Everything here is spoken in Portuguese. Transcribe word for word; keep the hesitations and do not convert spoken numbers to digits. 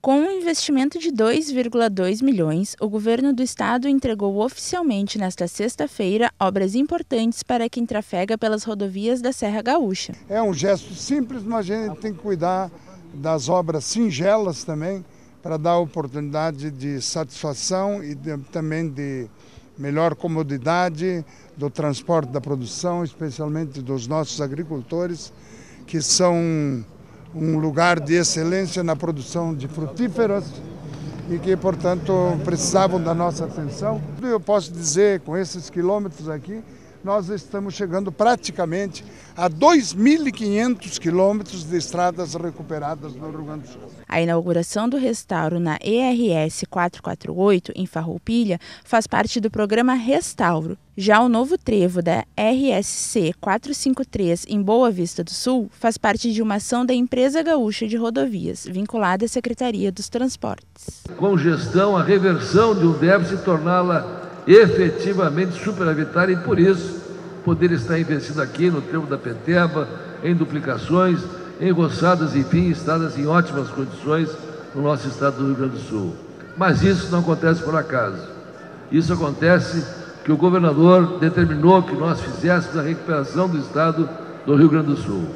Com um investimento de dois vírgula dois milhões, o governo do estado entregou oficialmente nesta sexta-feira obras importantes para quem trafega pelas rodovias da Serra Gaúcha. É um gesto simples, mas a gente tem que cuidar das obras singelas também, para dar oportunidade de satisfação e de, também de melhor comodidade do transporte da produção, especialmente dos nossos agricultores, que são um lugar de excelência na produção de frutíferas e que, portanto, precisavam da nossa atenção. Eu posso dizer, com esses quilômetros aqui, nós estamos chegando praticamente a dois mil e quinhentos quilômetros de estradas recuperadas no Rio Grande do Sul. A inauguração do restauro na E R S quatrocentos e quarenta e oito, em Farroupilha, faz parte do programa Restauro. Já o novo trevo da R S C quatrocentos e cinquenta e três, em Boa Vista do Sul, faz parte de uma ação da Empresa Gaúcha de Rodovias, vinculada à Secretaria dos Transportes. Com gestão, a reversão de um déficit torná-la efetivamente superavitária, e por isso poder estar investido aqui no trevo da Peteba, em duplicações, em roçadas, enfim, estradas em ótimas condições no nosso estado do Rio Grande do Sul. Mas isso não acontece por acaso. Isso acontece que o governador determinou que nós fizéssemos a recuperação do estado do Rio Grande do Sul.